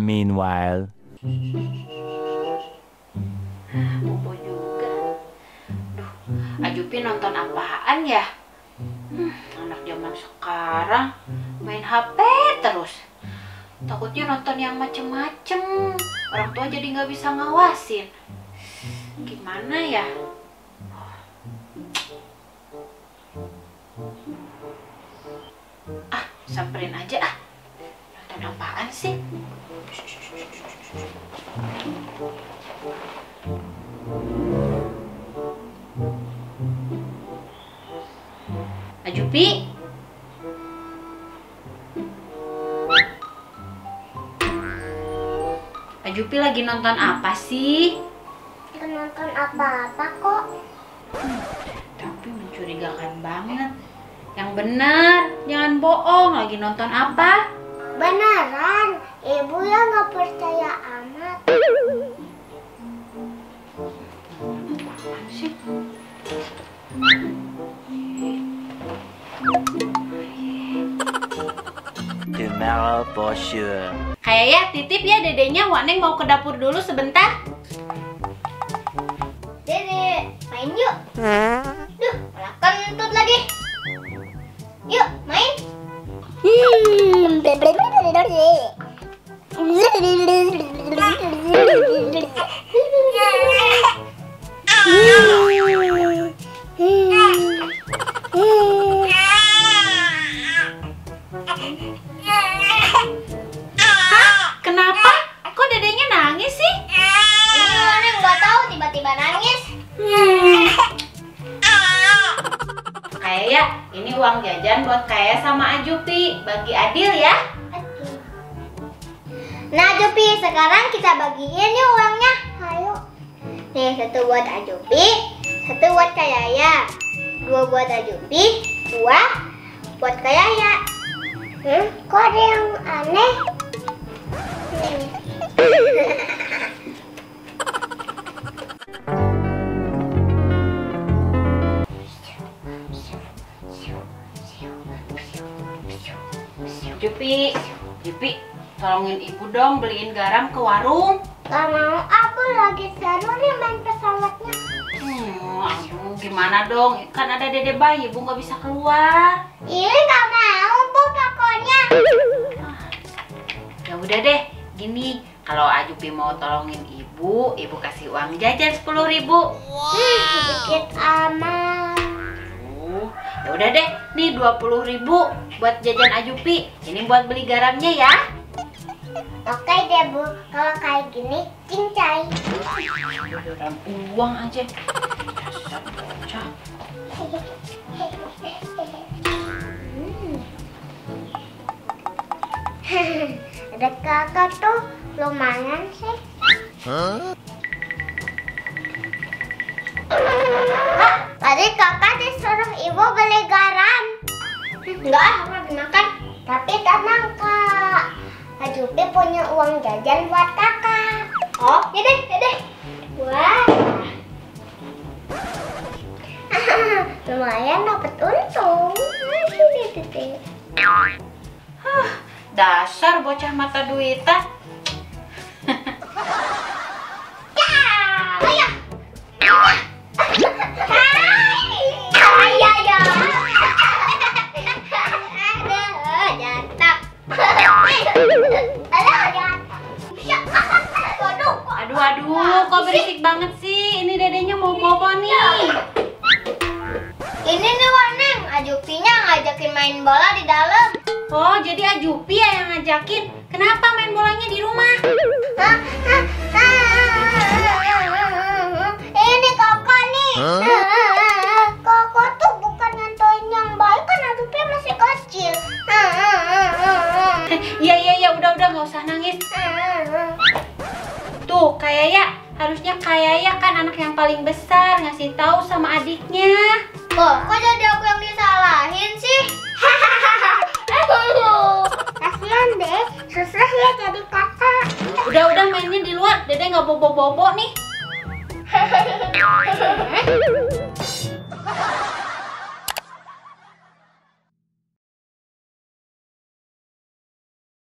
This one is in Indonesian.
meanwhile. Bobo juga. Duh, Ajupin nonton apaan ya? Anak zaman sekarang main HP terus. Takutnya nonton yang macem-macem. Orang tua jadi nggak bisa ngawasin. Gimana ya? Ah, samperin aja ah. Nonton apaan sih? Ajupi. Ajupi lagi nonton apa sih? Nggak nonton apa-apa kok. Tapi mencurigakan banget. Yang benar, jangan bohong. Lagi nonton apa? Beneran, ibu yang nggak percaya amat. Apaan sih? Tomorrow for sure. Kayak ya, titip ya dedenya. Waneng mau ke dapur dulu sebentar. Dede, main yuk. Duh, malah kentut lagi. Yuk, main. Hah? Kenapa? Kok dedenya nangis sih? Ini nggak tahu, tiba-tiba nangis. Kaya, ini uang jajan buat Kaya sama Ajupi. Bagi adil ya. Oke. Nah Ajupi, sekarang kita bagiin yuk uangnya. Ayo. Nih, satu buat Ajupi, satu buat Kaya ya. Dua buat Ajupi, dua buat Kaya ya. Kok ada yang aneh? Jupi, Jupi, tolongin ibu dong beliin garam ke warung. Gak mau, aku lagi seru nih main pesawatnya. Aduh, gimana dong? Kan ada dede bayi, ibu nggak bisa keluar. Iya, gak mau, bu, pokoknya. Ya udah deh, gini. Kalau Ajupi mau tolongin ibu kasih uang jajan 10.000. Sedikit amat. Ya udah deh, nih 20.000 buat jajan Ajupi. Ini buat beli garamnya ya. Oke deh bu, kalau kayak gini cincai. Uang aja. Ada kakak tuh lumayan sih. Hah? Tadi kakak disuruh ibu beli garam. Enggak, aku mau dimakan. Tapi tenang kak, Ajupi punya uang jajan buat kakak. Oh, ya deh. Wah, lumayan dapat untung. Dasar bocah mata duitan. Aduh, kok berisik banget sih? Ini dedenya mau bobo nih. Ini nih Waneng, Ajupinya ngajakin main bola di dalam. Oh, jadi Ajupi ya yang ngajakin. Kenapa main bolanya di rumah? Ini kakak nih. Kakak tuh bukan nyantain yang baik, kan Ajupi masih kecil. Iya, udah nggak usah nangis. Tuh, harusnya Kaya ya kan anak yang paling besar, ngasih tahu sama adiknya. Loh, kok jadi aku yang disalahin sih? Kasihan deh, susah ya jadi kakak. Udah mainnya di luar, dede nggak bobo-bobo nih.